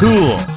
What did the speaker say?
Cool.